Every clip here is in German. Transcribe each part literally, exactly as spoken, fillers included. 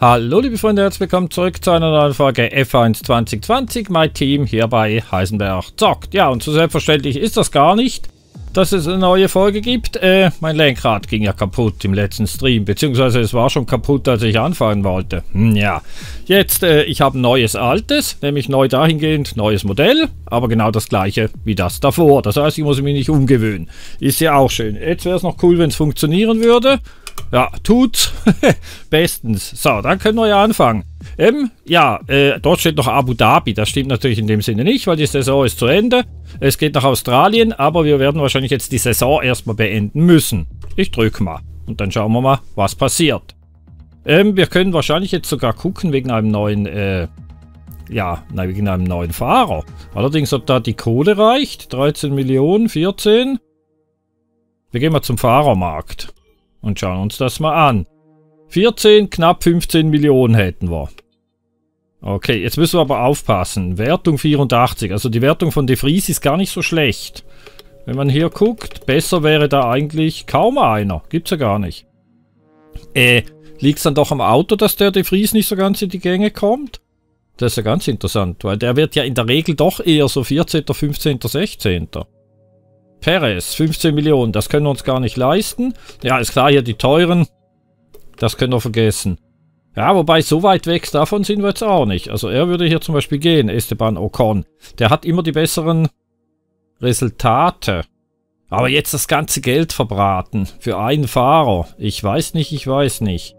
Hallo liebe Freunde, herzlich willkommen zurück zu einer neuen Folge F eins zwanzig zwanzig, mein Team hier bei Heisenberch zockt. Ja, und so selbstverständlich ist das gar nicht, dass es eine neue Folge gibt. Äh, mein Lenkrad ging ja kaputt im letzten Stream, beziehungsweise es war schon kaputt, als ich anfangen wollte. Hm, ja, jetzt, äh, ich habe ein neues altes, nämlich neu dahingehend neues Modell, aber genau das gleiche wie das davor. Das heißt, ich muss mich nicht umgewöhnen. Ist ja auch schön. Jetzt wäre es noch cool, wenn es funktionieren würde. Ja, tut's. Bestens. So, dann können wir ja anfangen. Ähm, ja, äh, dort steht noch Abu Dhabi. Das stimmt natürlich in dem Sinne nicht, weil die Saison ist zu Ende. Es geht nach Australien, aber wir werden wahrscheinlich jetzt die Saison erstmal beenden müssen. Ich drück mal und dann schauen wir mal, was passiert. Ähm, wir können wahrscheinlich jetzt sogar gucken wegen einem neuen, äh, ja, nein, wegen einem neuen Fahrer. Allerdings, ob da die Kohle reicht. dreizehn Millionen, vierzehn. Wir gehen mal zum Fahrermarkt. Und schauen uns das mal an. vierzehn, knapp fünfzehn Millionen hätten wir. Okay, jetzt müssen wir aber aufpassen. Wertung vierundachtzig. Also die Wertung von De Vries ist gar nicht so schlecht. Wenn man hier guckt, besser wäre da eigentlich kaum einer. Gibt's ja gar nicht. Äh, liegt's dann doch am Auto, dass der De Vries nicht so ganz in die Gänge kommt? Das ist ja ganz interessant, weil der wird ja in der Regel doch eher so vierzehnter, fünfzehnter, sechzehnter. Perez, fünfzehn Millionen, das können wir uns gar nicht leisten. Ja, ist klar, hier die teuren, das können wir vergessen. Ja, wobei so weit weg davon sind wir jetzt auch nicht. Also er würde hier zum Beispiel gehen, Esteban Ocon. Der hat immer die besseren Resultate. Aber jetzt das ganze Geld verbraten für einen Fahrer. Ich weiß nicht, ich weiß nicht.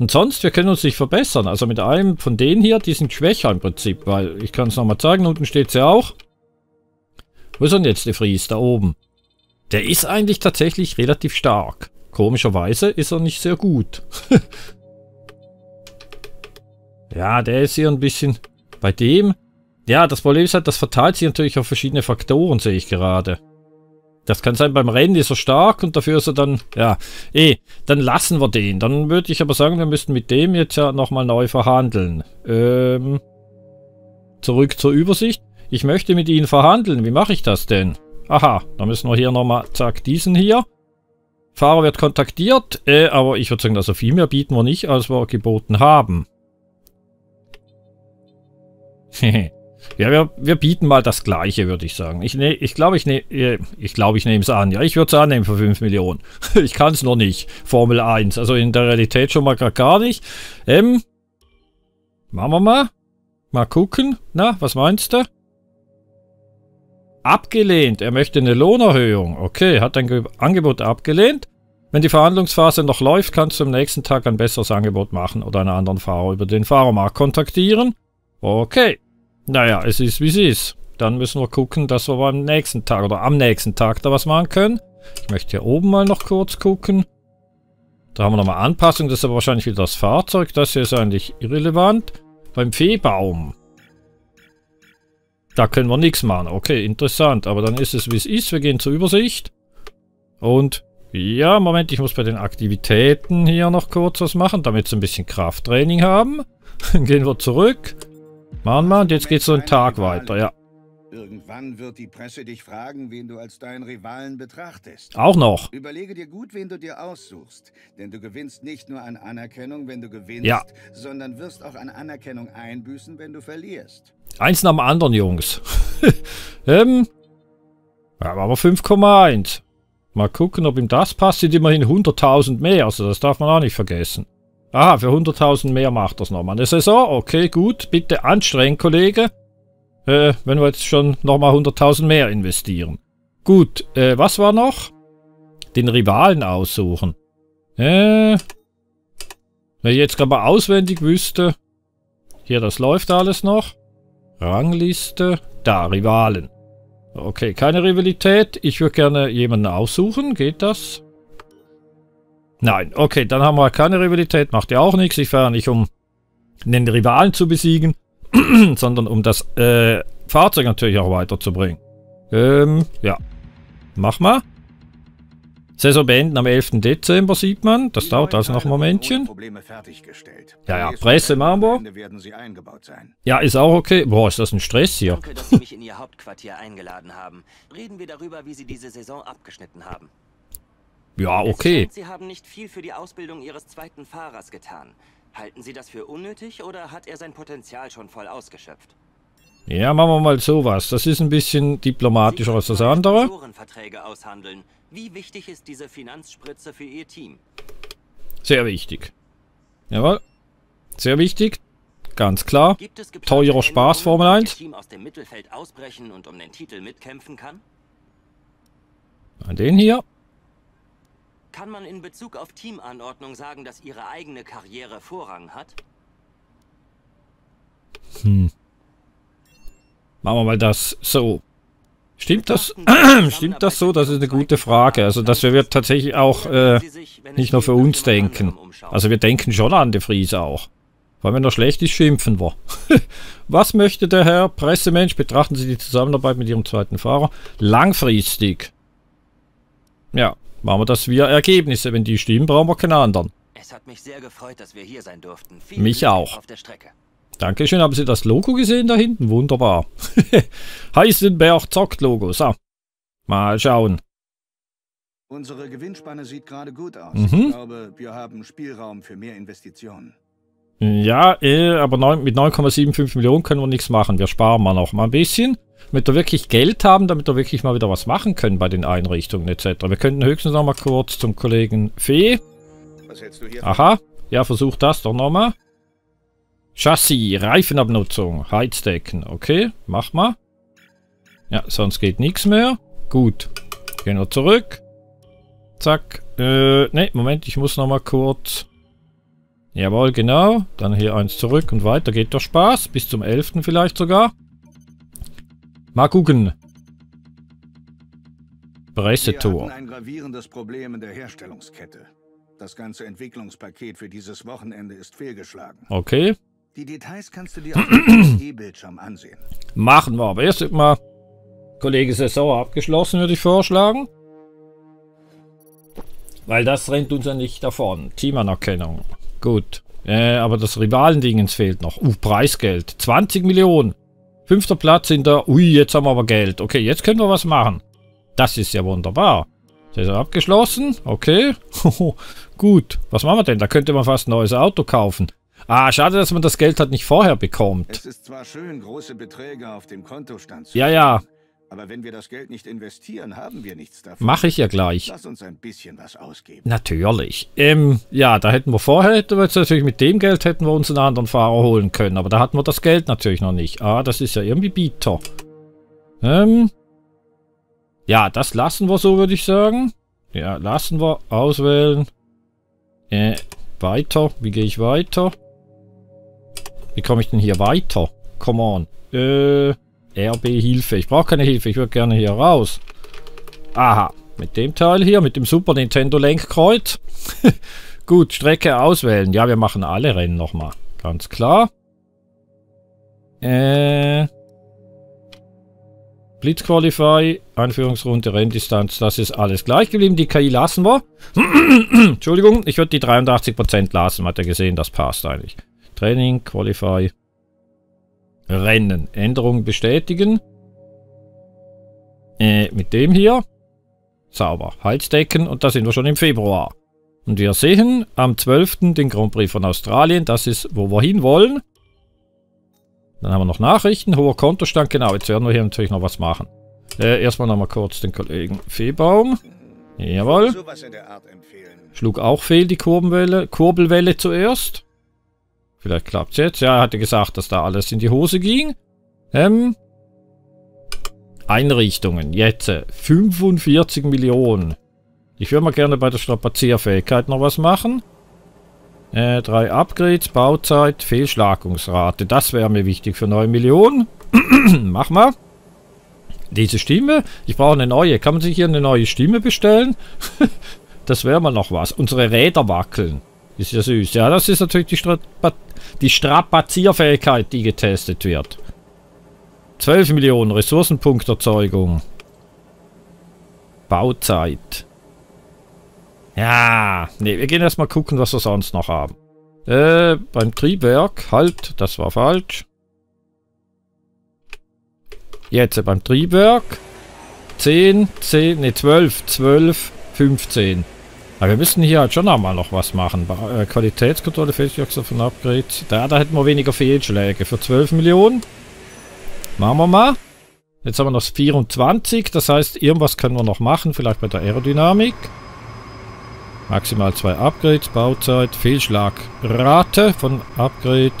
Und sonst, wir können uns nicht verbessern. Also mit einem von denen hier, die sind schwächer im Prinzip, weil ich kann es nochmal zeigen, unten steht es ja auch. Wo ist denn jetzt der De Vries? Da oben. Der ist eigentlich tatsächlich relativ stark. Komischerweise ist er nicht sehr gut. Ja, der ist hier ein bisschen... Bei dem... Ja, das Problem ist halt, das verteilt sich natürlich auf verschiedene Faktoren, sehe ich gerade. Das kann sein, beim Rennen ist er stark und dafür ist er dann... Ja, eh, dann lassen wir den. Dann würde ich aber sagen, wir müssten mit dem jetzt ja nochmal neu verhandeln. Ähm... Zurück zur Übersicht. Ich möchte mit Ihnen verhandeln. Wie mache ich das denn? Aha, da müssen wir hier nochmal, zack, diesen hier. Fahrer wird kontaktiert, äh, aber ich würde sagen, also viel mehr bieten wir nicht, als wir geboten haben. Ja, wir, wir bieten mal das Gleiche, würde ich sagen. Ich glaube, ich glaube, ich nehme ich glaub, ich es an. Ja, ich würde es annehmen für fünf Millionen. Ich kann es noch nicht. Formel eins, also in der Realität schon mal gar nicht. Ähm, machen wir mal. Mal gucken. Na, was meinst du? Abgelehnt. Er möchte eine Lohnerhöhung. Okay, hat ein Angebot abgelehnt. Wenn die Verhandlungsphase noch läuft, kannst du am nächsten Tag ein besseres Angebot machen oder einen anderen Fahrer über den Fahrermarkt kontaktieren. Okay. Naja, es ist wie es ist. Dann müssen wir gucken, dass wir beim nächsten Tag oder am nächsten Tag da was machen können. Ich möchte hier oben mal noch kurz gucken. Da haben wir nochmal Anpassung. Das ist aber wahrscheinlich wieder das Fahrzeug. Das hier ist eigentlich irrelevant. Beim Feebaum. Da können wir nichts machen. Okay, interessant. Aber dann ist es, wie es ist. Wir gehen zur Übersicht. Und, ja, Moment, ich muss bei den Aktivitäten hier noch kurz was machen, damit sie ein bisschen Krafttraining haben. Dann gehen wir zurück. Machen wir, und jetzt geht es so einen Tag weiter, ja. Irgendwann wird die Presse dich fragen, wen du als deinen Rivalen betrachtest. Auch noch. Überlege dir gut, wen du dir aussuchst. Denn du gewinnst nicht nur an Anerkennung, wenn du gewinnst, ja, sondern wirst auch an Anerkennung einbüßen, wenn du verlierst. Eins nach dem anderen, Jungs. ähm. Ja, aber fünf Komma eins. Mal gucken, ob ihm das passt. Sind immerhin hunderttausend mehr. Also das darf man auch nicht vergessen. Aha, für hunderttausend mehr macht das nochmal. Eine Saison? Okay, gut. Bitte anstrengen, Kollege. Äh, wenn wir jetzt schon nochmal hunderttausend mehr investieren. Gut, äh, was war noch? Den Rivalen aussuchen. Äh, wenn ich jetzt gerade mal auswendig wüsste. Hier, das läuft alles noch. Rangliste. Da, Rivalen. Okay, keine Rivalität. Ich würde gerne jemanden aussuchen. Geht das? Nein, okay, dann haben wir keine Rivalität. Macht ja auch nichts. Ich fahre nicht, um den Rivalen zu besiegen, sondern um das äh, Fahrzeug natürlich auch weiterzubringen. Ähm, ja. Mach mal. Saison beenden am elften Dezember, sieht man. Das dauert also noch ein Momentchen. Ja, ja, Presse machen wir. Ja, ist auch okay. Boah, ist das ein Stress hier. Danke, dass Sie mich in Ihr Hauptquartier eingeladen haben. Reden wir darüber, wie Sie diese Saison abgeschnitten haben. Ja, okay. Sie haben nicht viel für die Ausbildung Ihres zweiten Fahrers getan. Halten Sie das für unnötig oder hat er sein Potenzial schon voll ausgeschöpft? Ja, machen wir mal sowas. Das ist ein bisschen diplomatischer als das andere. Sponsorenverträge aushandeln. Wie wichtig ist diese Finanzspritze für Ihr Team? Sehr wichtig. Jawohl. Sehr wichtig. Ganz klar. Teurer Spaß, Formel eins. Team aus dem Mittelfeld ausbrechen und um den Titel mitkämpfen kann? An den hier. Kann man in Bezug auf Teamanordnung sagen, dass Ihre eigene Karriere Vorrang hat? Hm. Machen wir mal das so. Stimmt das? Stimmt das so? Das ist eine gute Frage. Also, dass wir tatsächlich auch äh, nicht nur für uns denken. Also, wir denken schon an De Vries auch. Weil wenn er schlecht ist, schimpfen wir. Was möchte der Herr Pressemensch? Betrachten Sie die Zusammenarbeit mit Ihrem zweiten Fahrer langfristig. Ja. Machen wir das via Ergebnisse. Wenn die stimmen, brauchen wir keinen anderen. Es hat mich sehr gefreut, dass wir hier sein durften. Vielen mich Glück auch. Auf der Strecke. Dankeschön. Haben Sie das Logo gesehen da hinten? Wunderbar. Heisenberch zockt Logo. So. Mal schauen. Unsere Gewinnspanne sieht gerade gut aus. Mhm. Ich glaube, wir haben Spielraum für mehr Investitionen. Ja, äh, aber neun, mit neun Komma fünfundsiebzig Millionen können wir nichts machen. Wir sparen mal noch mal ein bisschen, damit wir wirklich Geld haben, damit wir wirklich mal wieder was machen können bei den Einrichtungen et cetera. Wir könnten höchstens noch mal kurz zum Kollegen Fee. Was hältst du hier? Aha, ja, versuch das doch noch mal. Chassis, Reifenabnutzung, Heizdecken. Okay, mach mal. Ja, sonst geht nichts mehr. Gut, gehen wir zurück. Zack. Äh, ne, Moment, ich muss noch mal kurz... Jawohl, genau. Dann hier eins zurück und weiter geht der Spaß. Bis zum elften vielleicht sogar. Mal gucken. Pressetour. Wir hatten ein gravierendes Problem in der Herstellungskette. Das ganze Entwicklungspaket für dieses Wochenende ist fehlgeschlagen. Okay. Die Details kannst du dir auf dem E-Bildschirm ansehen. Machen wir. Aber erst mal Kollege Saison abgeschlossen, würde ich vorschlagen. Weil das rennt uns ja nicht davon. Teamanerkennung. Gut, äh, aber das Rivalendingens fehlt noch. Uh, Preisgeld. zwanzig Millionen. Fünfter Platz in der... Ui, jetzt haben wir aber Geld. Okay, jetzt können wir was machen. Das ist ja wunderbar. Das ist abgeschlossen. Okay. Gut, was machen wir denn? Da könnte man fast ein neues Auto kaufen. Ah, schade, dass man das Geld halt nicht vorher bekommt. Es ist zwar schön, große Beträge auf dem Kontostand zu ja, ja. Aber wenn wir das Geld nicht investieren, haben wir nichts davon. Mache ich ja gleich. Lass uns ein bisschen was ausgeben. Natürlich. Ähm, ja, da hätten wir vorher, hätten wir jetzt natürlich mit dem Geld, hätten wir uns einen anderen Fahrer holen können. Aber da hatten wir das Geld natürlich noch nicht. Ah, das ist ja irgendwie bitter. Ähm. Ja, das lassen wir so, würde ich sagen. Ja, lassen wir. Auswählen. Äh, weiter. Wie gehe ich weiter? Wie komme ich denn hier weiter? Come on. Äh... R B-Hilfe. Ich brauche keine Hilfe. Ich würde gerne hier raus. Aha. Mit dem Teil hier. Mit dem Super Nintendo-Lenkkreuz. Gut. Strecke auswählen. Ja, wir machen alle Rennen nochmal. Ganz klar. Äh. Blitzqualify. Einführungsrunde. Renndistanz. Das ist alles gleich geblieben. Die K I lassen wir. Entschuldigung. Ich würde die dreiundachtzig Prozent lassen. Hat er gesehen. Das passt eigentlich. Training. Qualify. Rennen. Änderung bestätigen. Äh, mit dem hier. Sauber. Heizdecken. Und da sind wir schon im Februar. Und wir sehen am zwölften den Grand Prix von Australien. Das ist, wo wir hinwollen. Dann haben wir noch Nachrichten. Hoher Kontostand. Genau, jetzt werden wir hier natürlich noch was machen. Äh, erstmal nochmal kurz den Kollegen Feebaum. Jawohl. Schlug auch fehl die Kurbelwelle, Kurbelwelle zuerst. Vielleicht klappt es jetzt. Ja, er hatte gesagt, dass da alles in die Hose ging. Ähm. Einrichtungen. Jetzt. fünfundvierzig Millionen. Ich würde mal gerne bei der Strapazierfähigkeit noch was machen. Äh, drei Upgrades, Bauzeit, Fehlschlagungsrate. Das wäre mir wichtig für neun Millionen. Mach mal. Diese Stimme. Ich brauche eine neue. Kann man sich hier eine neue Stimme bestellen? Das wäre mal noch was. Unsere Räder wackeln. Ist ja süß. Ja, das ist natürlich die, Strapa die Strapazierfähigkeit, die getestet wird. zwölf Millionen Ressourcenpunkterzeugung. Bauzeit. Ja, ne, wir gehen erstmal gucken, was wir sonst noch haben. Äh, beim Triebwerk, halt, das war falsch. Jetzt beim Triebwerk. zehn, zehn, ne, zwölf, zwölf, fünfzehn. Aber wir müssen hier halt schon einmal noch was machen. Ba äh, Qualitätskontrolle, Fähigkeitswachstum von Upgrade. Da, da hätten wir weniger Fehlschläge. Für zwölf Millionen. Machen wir mal. Jetzt haben wir noch vierundzwanzig. Das heißt, irgendwas können wir noch machen. Vielleicht bei der Aerodynamik. Maximal zwei Upgrades. Bauzeit. Fehlschlagrate von Upgrade.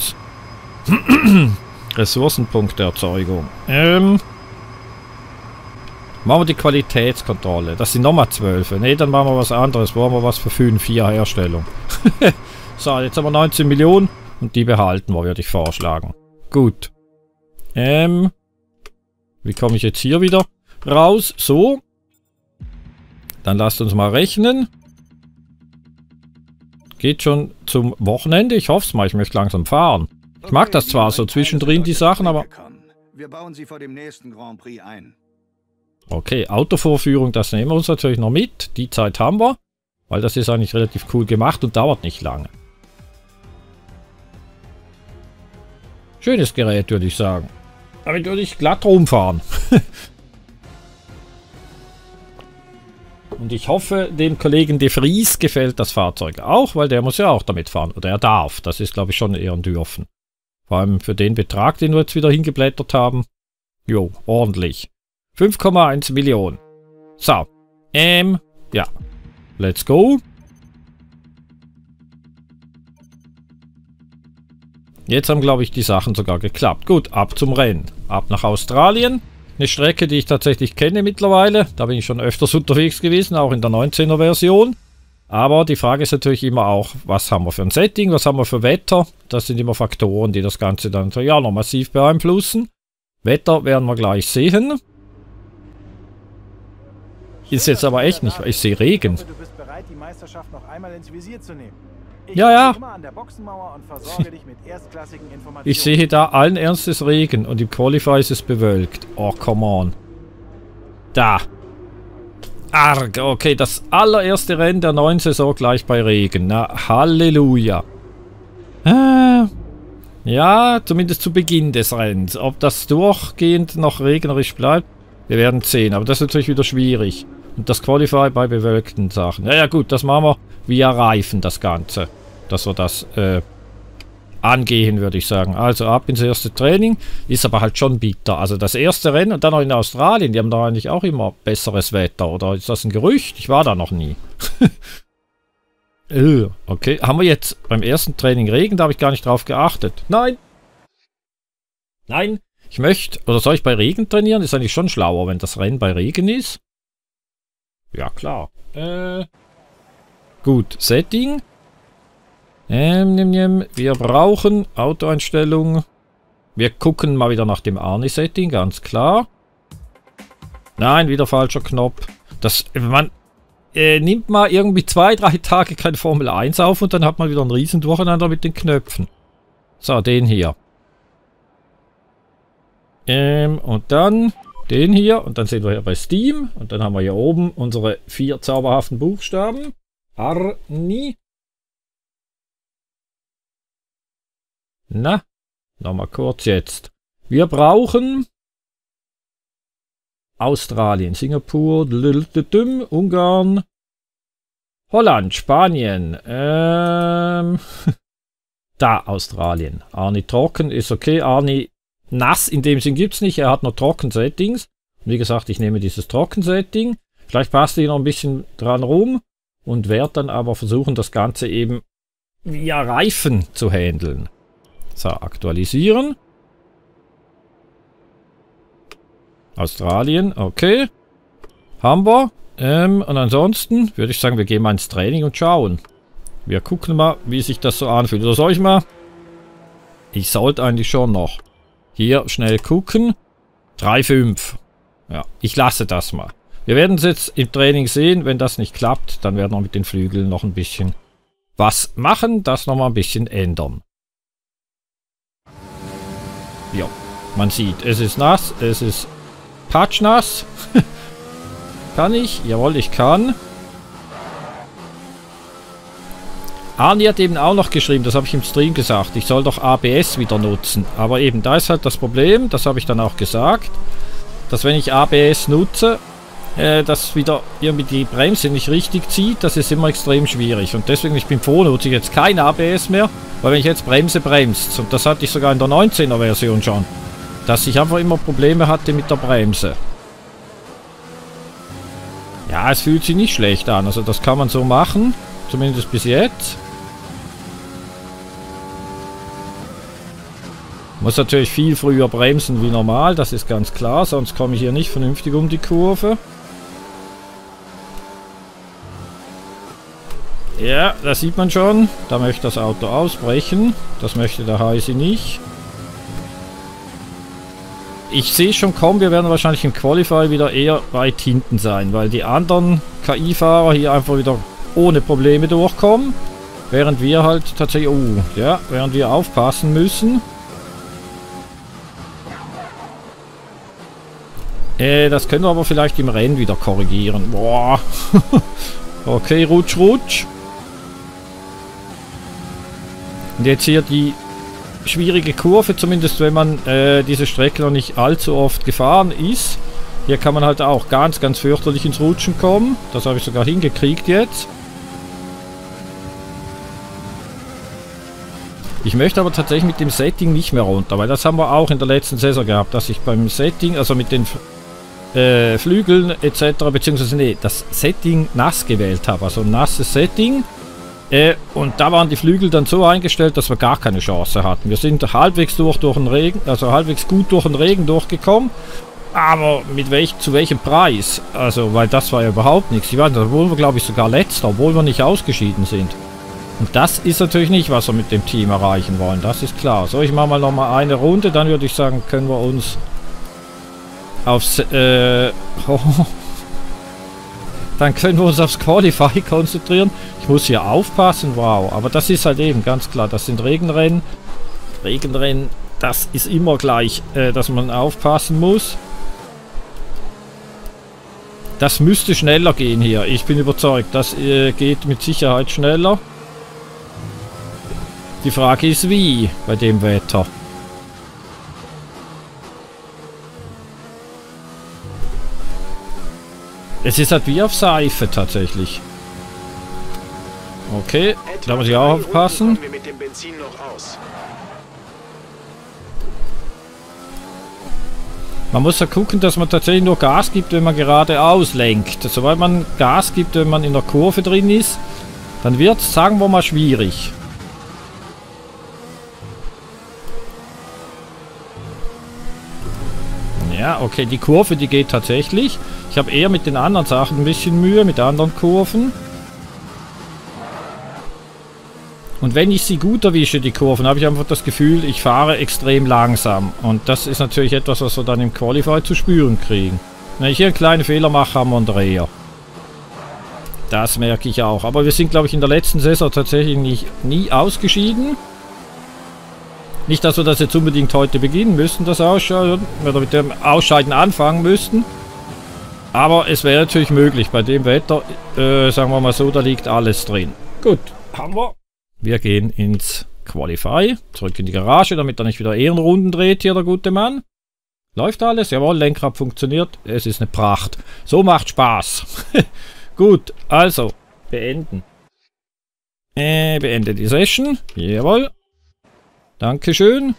Ressourcenpunkteerzeugung. Ähm... Machen wir die Qualitätskontrolle. Das sind nochmal zwölf. Ne, dann machen wir was anderes. Wo haben wir was für fünf vier Herstellung? So, jetzt haben wir neunzehn Millionen. Und die behalten wir, würde ich vorschlagen. Gut. Ähm. Wie komme ich jetzt hier wieder raus? So. Dann lasst uns mal rechnen. Geht schon zum Wochenende. Ich hoffe es mal. Ich möchte langsam fahren. Ich mag das zwar so zwischendrin, die Sachen, aber... Wir bauen sie vor dem nächsten Grand Prix ein. Okay, Autovorführung, das nehmen wir uns natürlich noch mit. Die Zeit haben wir, weil das ist eigentlich relativ cool gemacht und dauert nicht lange. Schönes Gerät, würde ich sagen. Damit würde ich glatt rumfahren. Und ich hoffe, dem Kollegen De Vries gefällt das Fahrzeug auch, weil der muss ja auch damit fahren. Oder er darf. Das ist, glaube ich, schon eher ein Dürfen. Vor allem für den Betrag, den wir jetzt wieder hingeblättert haben. Jo, ordentlich. fünf Komma eins Millionen. So. Ähm, ja. Let's go. Jetzt haben, glaube ich, die Sachen sogar geklappt. Gut, ab zum Rennen. Ab nach Australien. Eine Strecke, die ich tatsächlich kenne mittlerweile. Da bin ich schon öfters unterwegs gewesen, auch in der neunzehner Version. Aber die Frage ist natürlich immer auch, was haben wir für ein Setting, was haben wir für Wetter? Das sind immer Faktoren, die das Ganze dann ja noch massiv beeinflussen. Wetter werden wir gleich sehen. Ist jetzt aber echt nicht, weil ich sehe Regen. Ja, ja. Ich sehe da allen Ernstes Regen und im Qualify ist es bewölkt. Oh, come on. Da. Arg, okay, das allererste Rennen der neuen Saison gleich bei Regen. Na, Halleluja. Äh, ja, zumindest zu Beginn des Rennens. Ob das durchgehend noch regnerisch bleibt, wir werden sehen. Aber das ist natürlich wieder schwierig. Und das Qualify bei bewölkten Sachen. Naja gut, das machen wir via Reifen, das Ganze. Dass wir das äh, angehen, würde ich sagen. Also ab ins erste Training. Ist aber halt schon bitter. Also das erste Rennen und dann noch in Australien. Die haben da eigentlich auch immer besseres Wetter. Oder ist das ein Gerücht? Ich war da noch nie. Okay, haben wir jetzt beim ersten Training Regen? Da habe ich gar nicht drauf geachtet. Nein! Nein! Ich möchte, oder soll ich bei Regen trainieren? Ist eigentlich schon schlauer, wenn das Rennen bei Regen ist. Ja, klar. Äh. Gut, Setting. Ähm, nimm, nimm. Wir brauchen Autoeinstellung. Wir gucken mal wieder nach dem Arni-Setting, ganz klar. Nein, wieder falscher Knopf. Das, man äh, nimmt mal irgendwie zwei, drei Tage kein Formel eins auf und dann hat man wieder ein riesen Durcheinander mit den Knöpfen. So, den hier. Ähm, und dann den hier. Und dann sind wir hier bei Steam. Und dann haben wir hier oben unsere vier zauberhaften Buchstaben. Arni. Na, nochmal kurz jetzt. Wir brauchen Australien, Singapur, Ungarn, Holland, Spanien. Ähm, da, Australien. Arni trocken ist okay. Arni nass in dem Sinn gibt es nicht, er hat noch Trocken-Settings. Wie gesagt, ich nehme dieses Trocken-Setting. Vielleicht passt hier noch ein bisschen dran rum und werde dann aber versuchen, das Ganze eben via Reifen zu handeln. So, aktualisieren. Australien, okay. Haben wir. Ähm, und ansonsten würde ich sagen, wir gehen mal ins Training und schauen. Wir gucken mal, wie sich das so anfühlt. Oder soll ich mal? Ich sollte eigentlich schon noch. Hier schnell gucken. drei Komma fünf. Ja, ich lasse das mal. Wir werden es jetzt im Training sehen. Wenn das nicht klappt, dann werden wir mit den Flügeln noch ein bisschen was machen. Das nochmal ein bisschen ändern. Ja, man sieht, es ist nass. Es ist patschnass. Kann ich? Jawohl, ich kann. Arni hat eben auch noch geschrieben, das habe ich im Stream gesagt, ich soll doch A B S wieder nutzen. Aber eben, da ist halt das Problem, das habe ich dann auch gesagt, dass wenn ich A B S nutze, äh, dass wieder irgendwie die Bremse nicht richtig zieht, das ist immer extrem schwierig. Und deswegen, ich bin froh, nutze ich jetzt kein A B S mehr, weil wenn ich jetzt bremse, bremst. Und das hatte ich sogar in der neunzehner Version schon, dass ich einfach immer Probleme hatte mit der Bremse. Ja, es fühlt sich nicht schlecht an, also das kann man so machen, zumindest bis jetzt. Muss natürlich viel früher bremsen wie normal, das ist ganz klar, sonst komme ich hier nicht vernünftig um die Kurve. Ja, das sieht man schon, da möchte das Auto ausbrechen, das möchte der Heisi nicht. Ich sehe schon kommen, wir werden wahrscheinlich im Qualify wieder eher weit hinten sein, weil die anderen K I-Fahrer hier einfach wieder ohne Probleme durchkommen, während wir halt tatsächlich, oh, ja, während wir aufpassen müssen. Äh, das können wir aber vielleicht im Rennen wieder korrigieren. Boah. Okay, rutsch, rutsch. Und jetzt hier die schwierige Kurve, zumindest wenn man äh, diese Strecke noch nicht allzu oft gefahren ist. Hier kann man halt auch ganz, ganz fürchterlich ins Rutschen kommen. Das habe ich sogar hingekriegt jetzt. Ich möchte aber tatsächlich mit dem Setting nicht mehr runter, weil das haben wir auch in der letzten Saison gehabt, dass ich beim Setting, also mit den äh, Flügeln et cetera, beziehungsweise nee, das Setting nass gewählt habe, also ein nasses Setting. Äh, und da waren die Flügel dann so eingestellt, dass wir gar keine Chance hatten. Wir sind halbwegs durch, durch den Regen, also halbwegs gut durch den Regen durchgekommen. Aber mit welch, zu welchem Preis? Also, weil das war ja überhaupt nichts. Ich weiß, da wurden wir, glaube ich, sogar letzter, obwohl wir nicht ausgeschieden sind. Und das ist natürlich nicht, was wir mit dem Team erreichen wollen. Das ist klar. So, ich mache mal nochmal eine Runde. Dann würde ich sagen, können wir uns aufs... Äh, oh. Dann können wir uns aufs Qualify konzentrieren. Ich muss hier aufpassen, wow. Aber das ist halt eben ganz klar. Das sind Regenrennen. Regenrennen, das ist immer gleich, äh, dass man aufpassen muss. Das müsste schneller gehen hier. Ich bin überzeugt, das äh, geht mit Sicherheit schneller. Die Frage ist, wie bei dem Wetter. Es ist halt wie auf Seife tatsächlich. Okay, da muss ich auch aufpassen. Man muss ja gucken, dass man tatsächlich nur Gas gibt, wenn man geradeaus lenkt. Sobald man Gas gibt, wenn man in der Kurve drin ist, dann wird es, sagen wir mal, schwierig. Ja, okay, die Kurve, die geht tatsächlich. Ich habe eher mit den anderen Sachen ein bisschen Mühe, mit anderen Kurven. Und wenn ich sie gut erwische, die Kurven, habe ich einfach das Gefühl, ich fahre extrem langsam. Und das ist natürlich etwas, was wir dann im Qualify zu spüren kriegen. Wenn ich hier einen kleinen Fehler mache, haben wir einen Dreher. Das merke ich auch. Aber wir sind, glaube ich, in der letzten Saison tatsächlich nicht, nie ausgeschieden. Nicht, dass wir das jetzt unbedingt heute beginnen müssten, das Ausscheiden, oder mit dem Ausscheiden anfangen müssten. Aber es wäre natürlich möglich. Bei dem Wetter, äh, sagen wir mal so, da liegt alles drin. Gut, haben wir. Wir gehen ins Qualify, zurück in die Garage, damit er nicht wieder Ehrenrunden dreht hier, der gute Mann. Läuft alles, jawohl, Lenkrad funktioniert, es ist eine Pracht. So macht Spaß. Gut, also, beenden. Äh, beende die Session, jawohl. Dankeschön.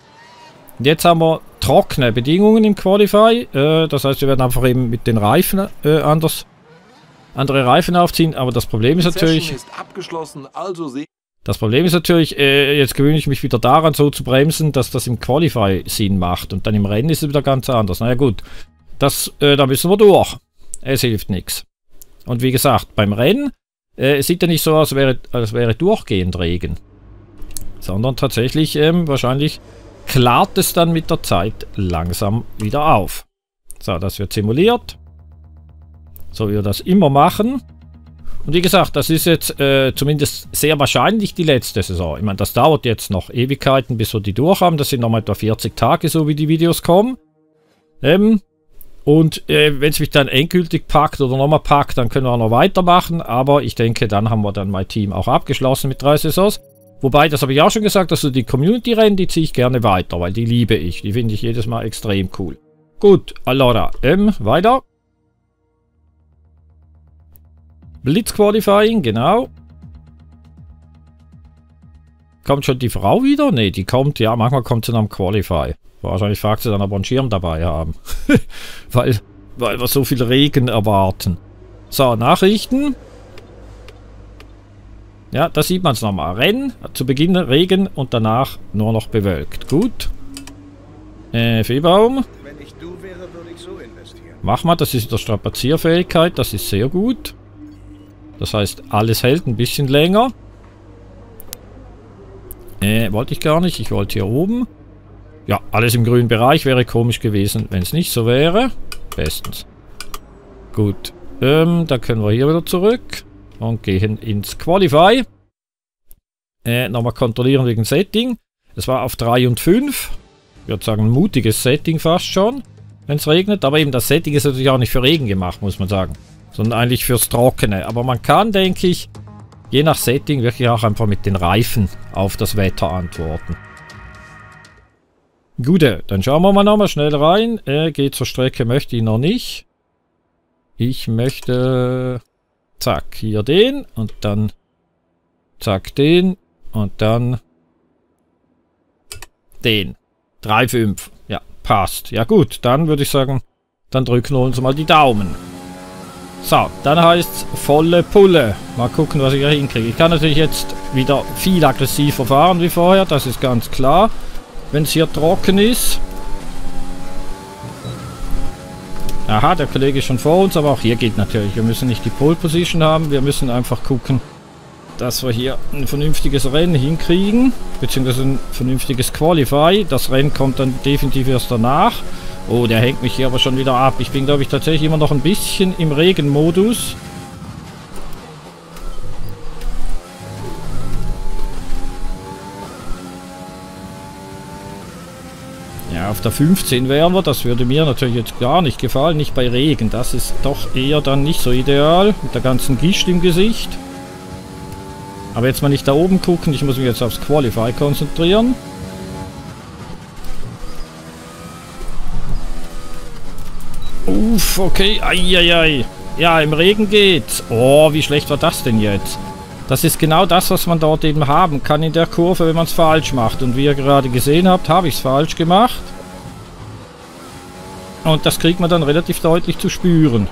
Jetzt haben wir trockene Bedingungen im Qualify. Äh, das heißt, wir werden einfach eben mit den Reifen äh, anders andere Reifen aufziehen. Aber das Problem ist natürlich, ist abgeschlossen, also das Problem ist natürlich, äh, jetzt gewöhne ich mich wieder daran, so zu bremsen, dass das im Qualify Sinn macht. Und dann im Rennen ist es wieder ganz anders. Naja gut, das, äh, da müssen wir durch. Es hilft nichts. Und wie gesagt, beim Rennen äh, sieht ja nicht so aus, als wäre, als wäre durchgehend Regen. Sondern tatsächlich ähm, wahrscheinlich klart es dann mit der Zeit langsam wieder auf. So, das wird simuliert. So wie wir das immer machen. Und wie gesagt, das ist jetzt äh, zumindest sehr wahrscheinlich die letzte Saison. Ich meine, das dauert jetzt noch Ewigkeiten, bis wir die durch haben. Das sind nochmal etwa vierzig Tage, so wie die Videos kommen. Ähm, und äh, wenn es mich dann endgültig packt oder nochmal packt, dann können wir auch noch weitermachen. Aber ich denke, dann haben wir dann mein Team auch abgeschlossen mit drei Saisons. Wobei, das habe ich auch schon gesagt, dass also die Community-Rennen, die ziehe ich gerne weiter, weil die liebe ich. Die finde ich jedes Mal extrem cool. Gut, allora, ähm, weiter. Blitzqualifying, genau. Kommt schon die Frau wieder? Ne, die kommt, ja, manchmal kommt sie dann am Qualify. Wahrscheinlich fragt sie dann, ob wir einen Schirm dabei haben. weil, weil wir so viel Regen erwarten. So, Nachrichten. Ja, da sieht man es nochmal. Rennen, zu Beginn Regen und danach nur noch bewölkt. Gut. Äh, Fehlbaum. Wenn ich du wäre, würde ich so investieren. Mach mal, das ist der Strapazierfähigkeit, das ist sehr gut. Das heißt, alles hält ein bisschen länger. Äh, wollte ich gar nicht, ich wollte hier oben. Ja, alles im grünen Bereich wäre komisch gewesen, wenn es nicht so wäre. Bestens. Gut. Ähm, da können wir hier wieder zurück. Und gehen ins Qualify. Äh, nochmal kontrollieren wegen Setting. Es war auf drei und fünf. Ich würde sagen, ein mutiges Setting fast schon, wenn es regnet. Aber eben das Setting ist natürlich auch nicht für Regen gemacht, muss man sagen. Sondern eigentlich fürs Trockene. Aber man kann, denke ich, je nach Setting wirklich auch einfach mit den Reifen auf das Wetter antworten. Gute, dann schauen wir mal nochmal schnell rein. Äh, geht zur Strecke, möchte ich noch nicht. Ich möchte... Zack, hier den und dann zack, den und dann den. drei Komma fünf. Ja, passt. Ja gut, dann würde ich sagen, dann drücken wir uns mal die Daumen. So, dann heißt es volle Pulle. Mal gucken, was ich hier hinkriege. Ich kann natürlich jetzt wieder viel aggressiver fahren wie vorher, das ist ganz klar, wenn es hier trocken ist. Aha, der Kollege ist schon vor uns, aber auch hier geht natürlich. Wir müssen nicht die Pole Position haben, wir müssen einfach gucken, dass wir hier ein vernünftiges Rennen hinkriegen, beziehungsweise ein vernünftiges Qualify. Das Rennen kommt dann definitiv erst danach. Oh, der hängt mich hier aber schon wieder ab. Ich bin, glaube ich, tatsächlich immer noch ein bisschen im Regenmodus. Auf der fünfzehn wären wir, das würde mir natürlich jetzt gar nicht gefallen, nicht bei Regen, das ist doch eher dann nicht so ideal, mit der ganzen Gischt im Gesicht. Aber jetzt mal nicht da oben gucken, ich muss mich jetzt aufs Qualify konzentrieren. Uff, okay, eieiei, ja im Regen geht's, oh wie schlecht war das denn jetzt? Das ist genau das, was man dort eben haben kann in der Kurve, wenn man es falsch macht. Und wie ihr gerade gesehen habt, habe ich es falsch gemacht. Und das kriegt man dann relativ deutlich zu spüren.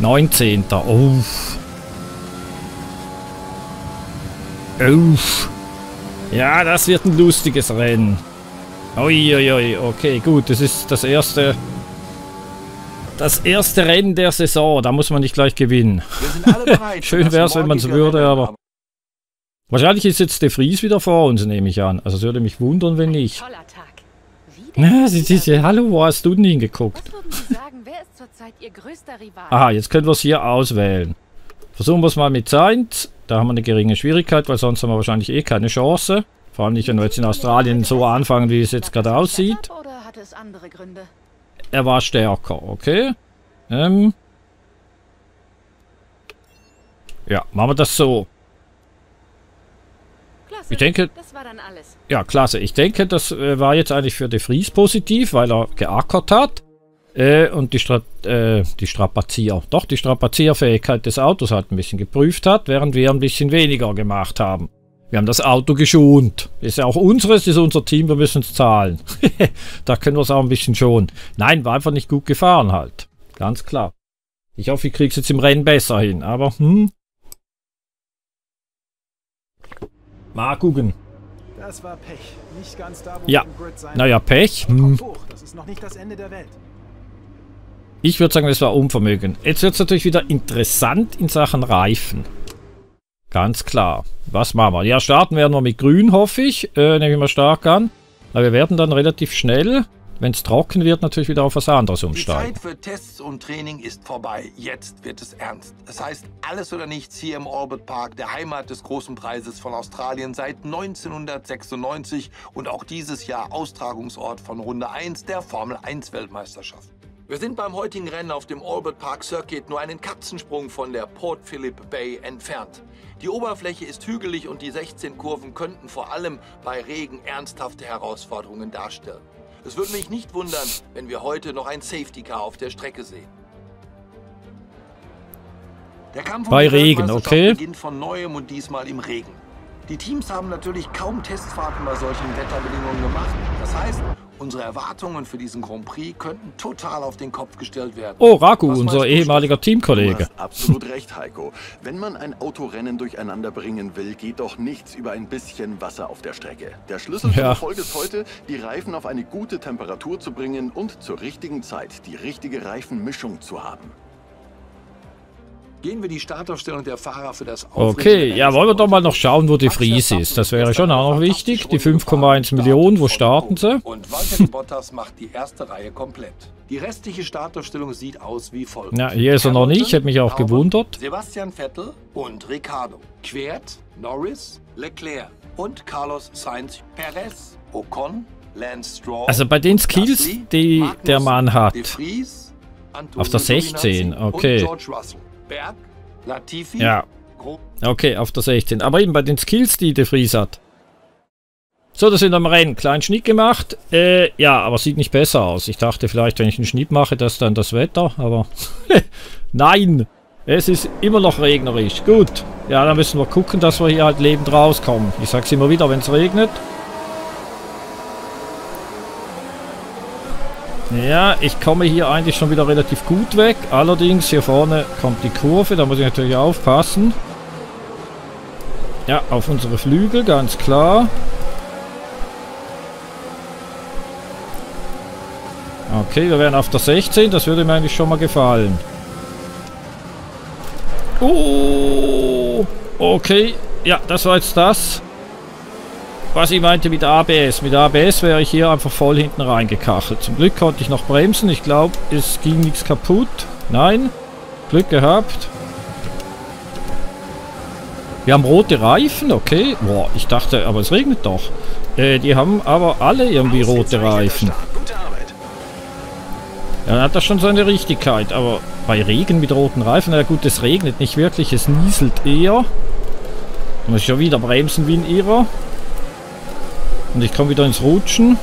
neunzehnter. Uff. Uff. Ja, das wird ein lustiges Rennen. Uiuiui, okay, gut, das ist das erste, das erste Rennen der Saison, da muss man nicht gleich gewinnen. Wir sind alle bereit. Schön wäre es, wenn man es würde, aber... Wahrscheinlich ist jetzt De Vries wieder vor uns, nehme ich an. Also es würde mich wundern, wenn nicht. Na, sie, sie, sie, hallo, wo hast du denn hingeguckt? Aha, jetzt können wir es hier auswählen. Versuchen wir es mal mit Sainz. Da haben wir eine geringe Schwierigkeit, weil sonst haben wir wahrscheinlich eh keine Chance. Vor allem nicht, wenn wir jetzt in Australien so anfangen, wie es jetzt gerade aussieht. Er war stärker, okay. Ähm. Ja, machen wir das so. Ich denke, ja, klasse. Ich denke, das war jetzt eigentlich für De Vries positiv, weil er geackert hat. Äh, und die, Stra äh, die Strapazier, doch die Strapazierfähigkeit des Autos halt ein bisschen geprüft hat, während wir ein bisschen weniger gemacht haben. Wir haben das Auto geschont. Ist ja auch unseres, ist unser Team, wir müssen es zahlen. Da können wir es auch ein bisschen schonen. Nein, war einfach nicht gut gefahren halt. Ganz klar. Ich hoffe, ich kriege es jetzt im Rennen besser hin, aber hm. Mal gucken. Das war Pech. Nicht ganz da, wo ja, naja, Pech. Hm. Das ist noch nicht das Ende der Welt. Ich würde sagen, das war Unvermögen. Jetzt wird es natürlich wieder interessant in Sachen Reifen. Ganz klar. Was machen wir? Ja, starten werden wir mit Grün, hoffe ich. Äh, nehme ich mal stark an. Aber wir werden dann relativ schnell, wenn es trocken wird, natürlich wieder auf was anderes umsteigen. Die Zeit für Tests und Training ist vorbei. Jetzt wird es ernst. Es heißt alles oder nichts hier im Orbit Park, der Heimat des großen Preises von Australien seit neunzehnhundertsechsundneunzig und auch dieses Jahr Austragungsort von Runde eins der Formel eins Weltmeisterschaft. Wir sind beim heutigen Rennen auf dem Orbit Park Circuit nur einen Katzensprung von der Port Phillip Bay entfernt. Die Oberfläche ist hügelig und die sechzehn Kurven könnten vor allem bei Regen ernsthafte Herausforderungen darstellen. Es würde mich nicht wundern, wenn wir heute noch ein Safety Car auf der Strecke sehen. Der Kampf bei um Regen, okay. Beginnt von neuem und diesmal im Regen. Die Teams haben natürlich kaum Testfahrten bei solchen Wetterbedingungen gemacht. Das heißt, unsere Erwartungen für diesen Grand Prix könnten total auf den Kopf gestellt werden. Oh, Raku, unser ehemaliger Teamkollege. Du hast absolut recht, Heiko. Wenn man ein Autorennen durcheinander bringen will, geht doch nichts über ein bisschen Wasser auf der Strecke. Der Schlüssel zum Erfolg ist heute, die Reifen auf eine gute Temperatur zu bringen und zur richtigen Zeit die richtige Reifenmischung zu haben. Gehen wir die Startaufstellung der Fahrer für das Aufrecht. Okay, ja, wollen wir doch mal noch schauen, wo De Vries ist. Das wäre schon auch noch wichtig. Die fünf Komma eins Millionen, wo starten sie? Und Valtteri Bottas macht die erste Reihe komplett. Die restliche Startaufstellung sieht aus wie folgt. Ja, hier ist er noch nicht. Hätte mich auch gewundert. Sebastian Vettel und Ricciardo. Quert, Norris, Leclerc und Carlos Sainz, Perez, Ocon, Lance Stroll. Also bei den Skills, die der Mann hat. Auf der sechzehn, okay. Berg, Latifi, ja. Okay, auf der sechzehn. Aber eben bei den Skills, die De Vries hat. So, das sind am Rennen. Kleinen Schnitt gemacht. Äh, ja, aber sieht nicht besser aus. Ich dachte vielleicht, wenn ich einen Schnitt mache, dass dann das Wetter. Aber nein, es ist immer noch regnerisch. Gut. Ja, dann müssen wir gucken, dass wir hier halt lebend rauskommen. Ich sag's immer wieder, wenn es regnet. Ja, ich komme hier eigentlich schon wieder relativ gut weg. Allerdings, hier vorne kommt die Kurve. Da muss ich natürlich aufpassen. Ja, auf unsere Flügel, ganz klar. Okay, wir wären auf der sechzehn. Das würde mir eigentlich schon mal gefallen. Oh, okay. Ja, das war jetzt das, was ich meinte mit A B S. Mit A B S wäre ich hier einfach voll hinten reingekachelt. Zum Glück konnte ich noch bremsen. Ich glaube, es ging nichts kaputt. Nein. Glück gehabt. Wir haben rote Reifen. Okay. Boah, ich dachte, aber es regnet doch. Äh, die haben aber alle irgendwie rote Reifen. Ja, dann hat das schon seine Richtigkeit. Aber bei Regen mit roten Reifen, na gut, es regnet nicht wirklich. Es nieselt eher. Da muss ich ja wieder bremsen wie ein Irrer. Und ich komme wieder ins Rutschen.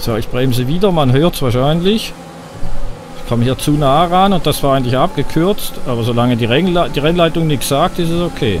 So, ich bremse wieder. Man hört es wahrscheinlich. Ich komme hier zu nah ran und das war eigentlich abgekürzt. Aber solange die, Rennle die Rennleitung nichts sagt, ist es okay.